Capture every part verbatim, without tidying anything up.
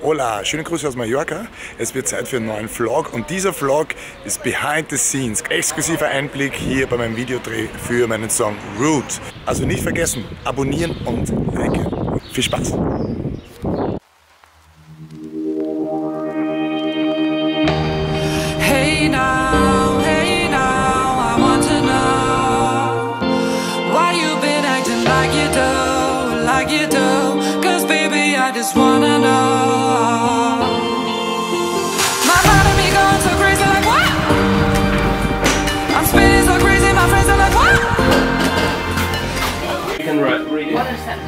Hola, schöne Grüße aus Mallorca. Es wird Zeit für einen neuen Vlog und dieser Vlog ist behind the scenes. Exklusiver Einblick hier bei meinem Videodreh für meinen Song Root. Also nicht vergessen, abonnieren und liken. Viel Spaß! Hey now, hey now, I want to know why you've been acting like you do, like you do, cause baby I just wanna know.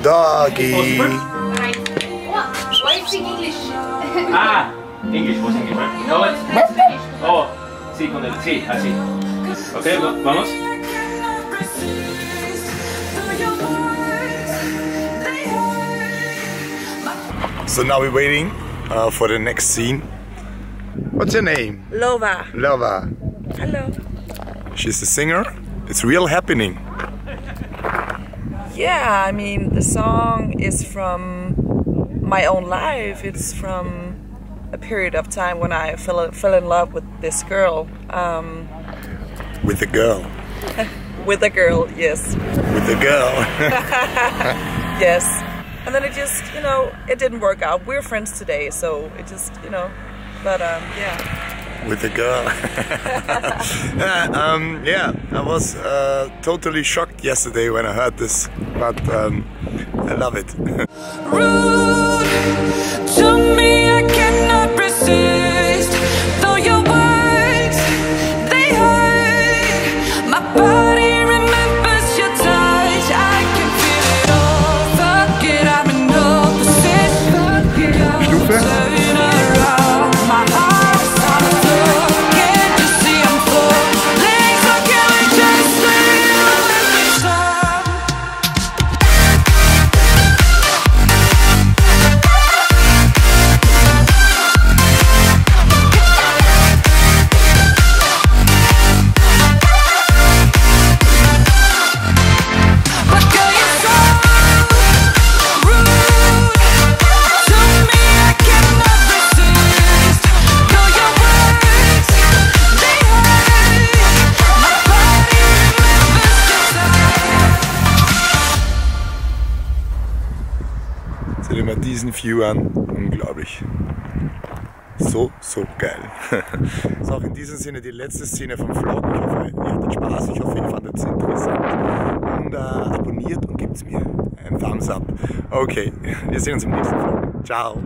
Doggy. Hi. What? Why do you speak English? Ah, English. What's English, right? No, it's Spanish. Oh, sí, con el sí, así. Okay, vamos. So now we're waiting uh, for the next scene. What's your name? Lova. Lova. Hello. She's the singer. It's real happening. Yeah, I mean, the song is from my own life. It's from a period of time when I fell, fell in love with this girl. Um, with a girl? With a girl, yes. With a girl? Yes. And then it just, you know, it didn't work out. We're friends today, so it just, you know, but um, yeah. With a girl. yeah, um, yeah, I was uh, totally shocked yesterday when I heard this, but um, I love it. Rude, to me I cannot resist, though your words, they hurt, my body remembers your touch, I can feel it all, fuck it, I'm in opposite, fuck it, I'm turning around, my heart. Seht ihr mal diesen View an, unglaublich. So, so geil. Das ist auch in diesem Sinne die letzte Szene vom Vlog. Ich hoffe, ihr hattet Spaß, ich hoffe, ihr fandet es interessant. Und äh, abonniert und gebt mir einen Thumbs up. Okay, wir sehen uns im nächsten Vlog. Ciao.